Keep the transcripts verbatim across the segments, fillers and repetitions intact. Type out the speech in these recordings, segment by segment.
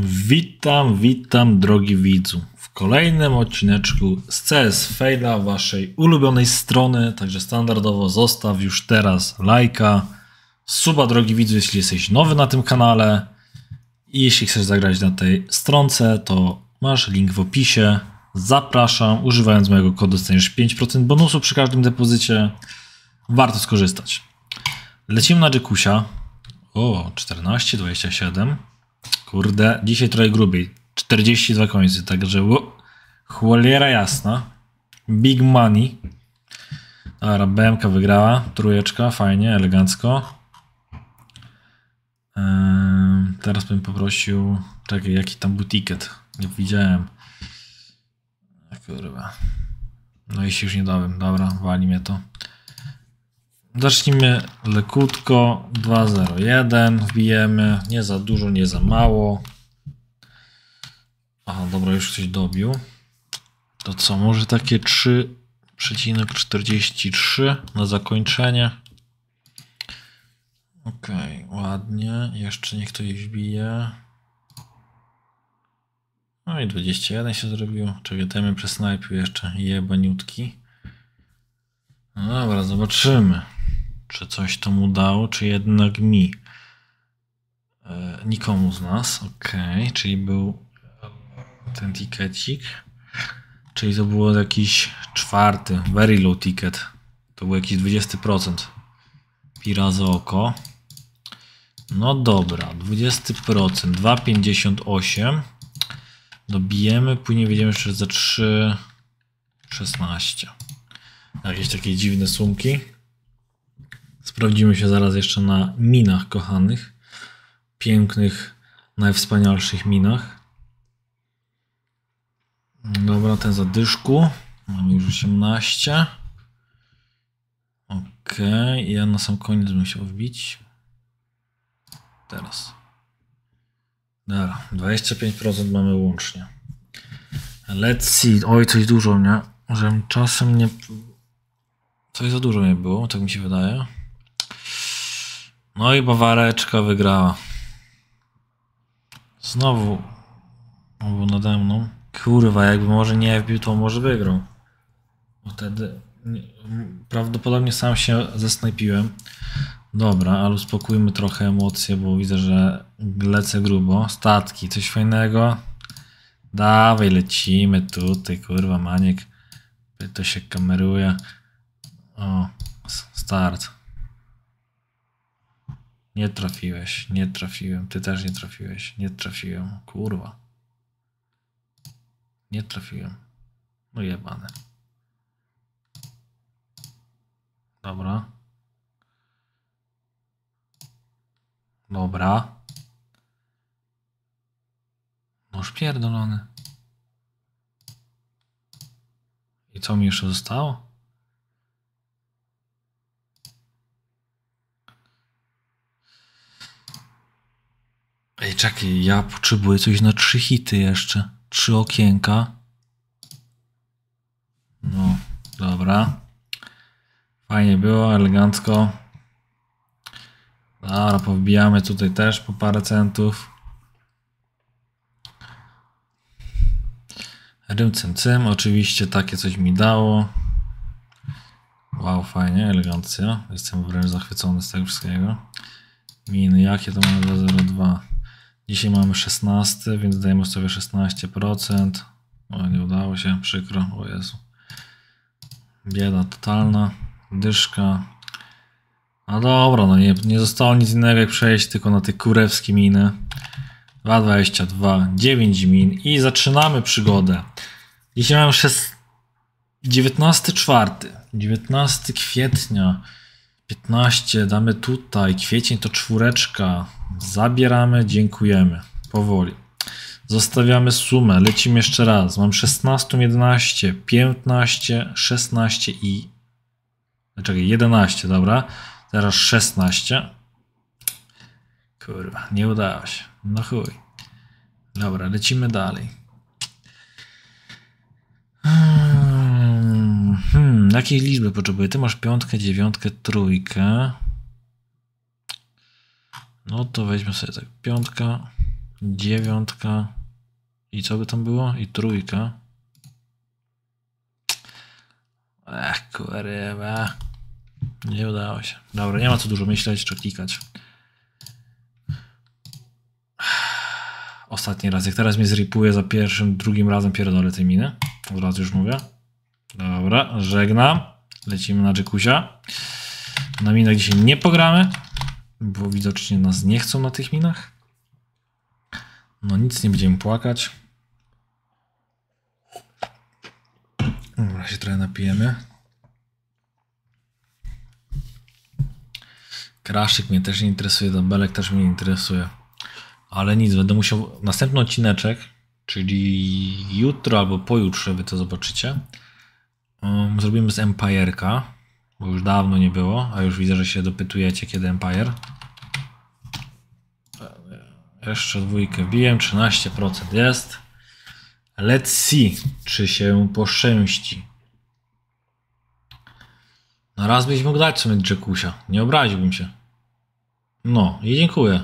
Witam, witam drogi widzu w kolejnym odcineczku z CSFaila, waszej ulubionej strony. Także standardowo zostaw już teraz lajka, suba drogi widzu, jeśli jesteś nowy na tym kanale. I jeśli chcesz zagrać na tej stronce, to masz link w opisie. Zapraszam, używając mojego kodu dostaniesz pięć procent bonusu przy każdym depozycie. Warto skorzystać. Lecimy na Jackusia. O, czternaście dwadzieścia siedem. Kurde, dzisiaj trochę grubiej. czterdzieści dwa końce, także chłoliera jasna. Big money. Dobra, B M K wygrała. Trójeczka, fajnie, elegancko. Eee, teraz bym poprosił... Czekaj, jaki tam butiket? Nie widziałem. Kurwa. No i się już nie dałem. Dobra, wali mnie to. Zacznijmy lekutko. dwa zero jeden. Wbijemy. Nie za dużo, nie za mało. Aha, dobra, już ktoś dobił. To co, może takie trzy przecinek czterdzieści trzy na zakończenie. Okej, okay, ładnie. Jeszcze niech ktoś wbije. No i dwadzieścia jeden się zrobiło. Czekajmy przy snajpiu jeszcze. Jebaniutki. No dobra, zobaczymy. Czy coś to mu dało, czy jednak mi. E, nikomu z nas. Okej, okay, czyli był ten tikecik. Czyli to było jakiś czwarty, very low ticket. To było jakieś dwadzieścia procent. Pira za oko. No dobra, dwadzieścia procent. dwa pięćdziesiąt osiem. Dobijemy, później wiedziemy jeszcze za trzy szesnaście. Jakieś takie dziwne sumki. Sprawdzimy się zaraz jeszcze na minach kochanych. Pięknych, najwspanialszych minach. Dobra, ten za dyszku. Mamy już osiemnaście. Ok, ja na sam koniec bym musiał wbić. Teraz. Dobra, dwadzieścia pięć procent mamy łącznie. Let's see. Oj, coś dużo mnie. Żebym czasem nie... Coś za dużo nie było, tak mi się wydaje. No i Bawareczka wygrała. Znowu. On był nade mną. Kurwa, jakby może nie wbił, to może wygrał. Bo wtedy... Prawdopodobnie sam się zesnajpiłem. Dobra, ale uspokójmy trochę emocje, bo widzę, że lecę grubo. Statki, coś fajnego. Dawaj, lecimy tutaj, kurwa, Maniek. To się kameruje. O, start. Nie trafiłeś, nie trafiłem. Ty też nie trafiłeś, nie trafiłem. Kurwa. Nie trafiłem. No jebane. Dobra. Dobra. Noż pierdolony. I co mi jeszcze zostało? Ej, czekaj, ja potrzebuję coś na trzy hity jeszcze. Trzy okienka. No, dobra. Fajnie było, elegancko. Dobra, powbijamy tutaj też po parę centów. Rym cym cym, oczywiście takie coś mi dało. Wow, fajnie, elegancja. Jestem wręcz zachwycony z tego wszystkiego. Miny, jakie to mamy dwa zero dwa? Dzisiaj mamy szesnaście, więc dajemy sobie szesnaście procent. O, nie udało się, przykro, o Jezu. Bieda totalna. Dyszka. No dobra, no nie, nie zostało nic innego jak przejść tylko na te kurewskie miny. dwa dwadzieścia dwa, dziewięć min i zaczynamy przygodę. Dzisiaj mamy dziewiętnasty czwarty, dziewiętnastego kwietnia, piętnaście damy tutaj, kwiecień to czwóreczka. Zabieramy, dziękujemy. Powoli. Zostawiamy sumę, lecimy jeszcze raz. Mam szesnaście, jedenaście, piętnaście, szesnaście i... Czekaj, jedenaście, dobra. Teraz szesnaście. Kurwa, nie udało się. No chuj. Dobra, lecimy dalej. Hmm, hmm, jakiej liczby potrzebuję? Ty masz piątkę, dziewiątkę, trójkę. No to weźmy sobie tak. Piątka, dziewiątka i co by tam było? I trójka. Ech, kurwa. Nie udało się. Dobra, nie ma co dużo myśleć czy klikać. Ostatni raz, jak teraz mnie zripuje za pierwszym, drugim razem pierdolę tej miny. Od razu już mówię. Dobra, żegnam. Lecimy na Jacuzia. Na minach dzisiaj nie pogramy, bo widocznie nas nie chcą na tych minach. No nic, nie będziemy płakać. Dobra, się trochę napijemy. Kraszyk mnie też nie interesuje, Dabelek też mnie nie interesuje. Ale nic, będę musiał następny odcineczek, czyli jutro albo pojutrze, wy to zobaczycie. Um, zrobimy z Empire'ka, bo już dawno nie było, a już widzę, że się dopytujecie, kiedy Empire. Jeszcze dwójkę bijem, trzynaście procent jest. Let's see, czy się poszczęści. No raz byś mógł dać sobie Jacuzia, nie obraziłbym się. No i dziękuję.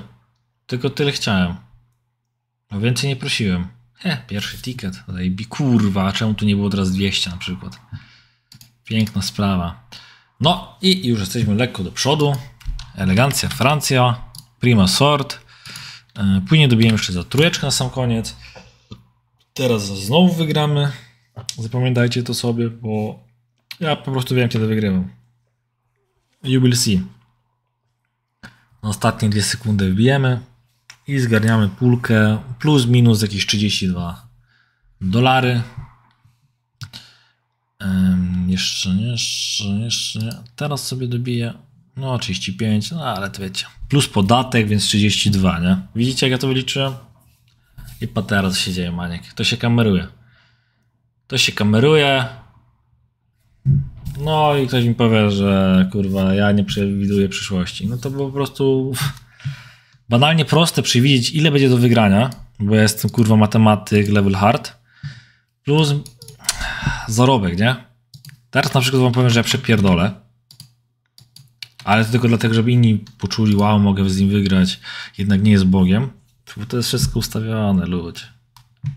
Tylko tyle chciałem. No więcej nie prosiłem. He, pierwszy ticket. Zajebi, kurwa, czemu tu nie było teraz dwieście na przykład? Piękna sprawa. No i już jesteśmy lekko do przodu. Elegancja Francja. Prima sort. Później dobijemy jeszcze za trójeczkę na sam koniec. Teraz znowu wygramy. Zapamiętajcie to sobie, bo ja po prostu wiem, kiedy wygrywam. You will see. Na ostatnie dwie sekundy wbijemy i zgarniamy pulkę plus minus jakieś trzydzieści dwa dolary. Um, jeszcze nie, jeszcze jeszcze nie. Teraz sobie dobiję no trzydzieści pięć, no ale to wiecie. Plus podatek, więc trzydzieści dwa, nie? Widzicie, jak ja to wyliczyłem? I patera, co się dzieje, maniek. To się kameruje. To się kameruje. No i ktoś mi powie, że kurwa, ja nie przewiduję przyszłości. No to było po prostu banalnie proste przewidzieć, ile będzie do wygrania, bo ja jestem kurwa matematyk level hard, plus zarobek, nie? Teraz na przykład wam powiem, że ja przepierdolę, ale to tylko dlatego, żeby inni poczuli, wow, mogę z nim wygrać, jednak nie jest Bogiem, bo to jest wszystko ustawione, ludzie.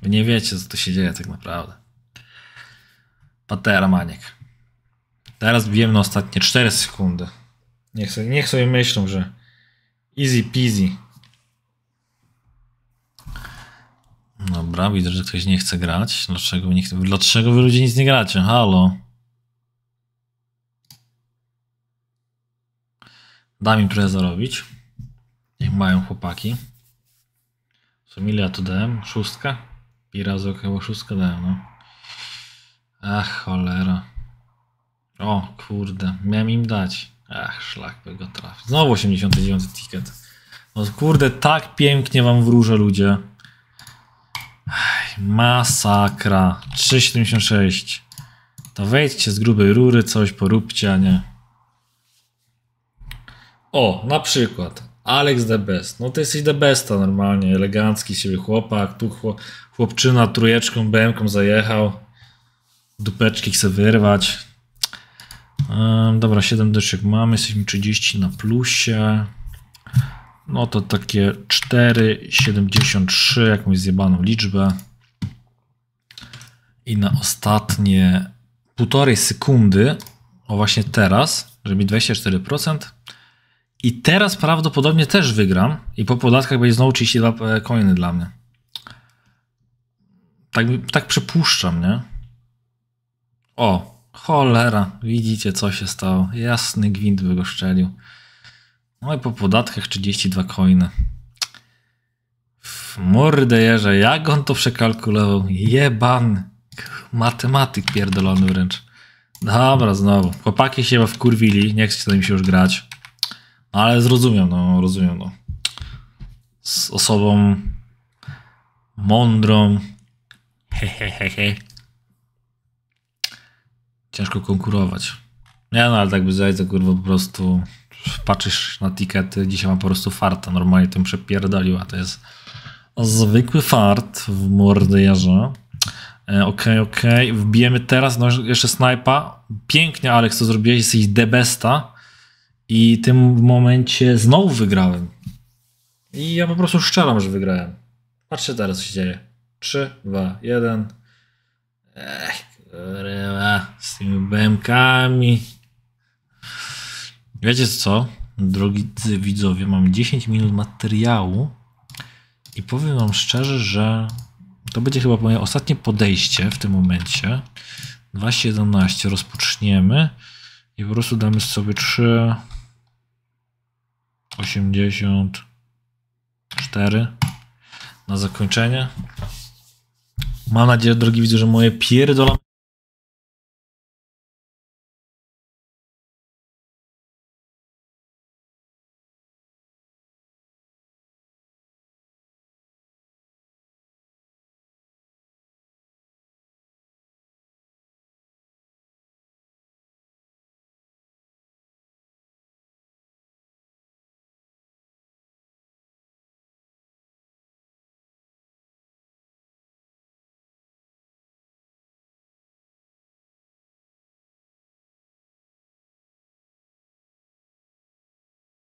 Wy nie wiecie, co to się dzieje tak naprawdę. Patera, maniek. Teraz bijemy na ostatnie cztery sekundy. Niech sobie, niech sobie myślą, że easy peasy. Dobra, widzę, że ktoś nie chce grać. Dlaczego, nie, dlaczego wy ludzie nic nie gracie? Halo. Dam im trochę zarobić. Niech mają chłopaki. W sumie ile ja tu dałem? Szóstka? I razy chyba szóstkę dałem, no. Ach, cholera. O kurde, miałem im dać. Ach, szlak by go trafił. Znowu osiemdziesiąty dziewiąty ticket. No kurde, tak pięknie wam wróżę, ludzie. Ach, masakra. trzy siedemdziesiąt sześć. To wejdźcie z grubej rury, coś poróbcie, a nie. O, na przykład Alex the Best. No ty jesteś the besta normalnie. Elegancki siebie chłopak. Tu chłop, chłopczyna trójeczką, B M-ką zajechał. Dupeczki chce wyrwać. Um, dobra, siedem deczek mamy, jesteśmy trzydzieści na plusie. No to takie cztery siedemdziesiąt trzy, jakąś zjebaną liczbę. I na ostatnie półtorej sekundy, o właśnie teraz, żeby mi dwadzieścia cztery procent. I teraz prawdopodobnie też wygram i po podatkach będzie znowu trzydzieści dwa coiny dla mnie. Tak, tak przypuszczam, nie? O! Cholera, widzicie, co się stało. Jasny gwint by go szczelił. No i po podatkach trzydzieści dwa coiny. W mordę jeże, jak on to przekalkulował. Jeban. Matematyk pierdolony wręcz. Dobra, znowu. Chłopaki się wkurwili, nie chce im się już grać. No, ale zrozumiem, no, rozumiem, no. Z osobą mądrą. Hehehehe. Ciężko konkurować. Nie no, ale tak by zajęto, kurwa, po prostu patrzysz na tikety, dzisiaj mam po prostu farta, normalnie tym przepierdoliła, to jest zwykły fart w mordę jarza. E, okej, okej, wbijemy teraz, no jeszcze snajpa. Pięknie, Alex, co zrobiłeś, jesteś the besta i w tym momencie znowu wygrałem. I ja po prostu szczeram, że wygrałem. Patrzcie teraz, co się dzieje. trzy, dwa, jeden. Ech, kurwa, z tymi B M K-ami. Wiecie co? Drodzy widzowie, mamy dziesięć minut materiału i powiem wam szczerze, że to będzie chyba moje ostatnie podejście w tym momencie. dwa siedemnaście rozpoczniemy i po prostu damy sobie trzy osiemdziesiąt cztery na zakończenie. Mam nadzieję, drogi widzu, że moje pierdolone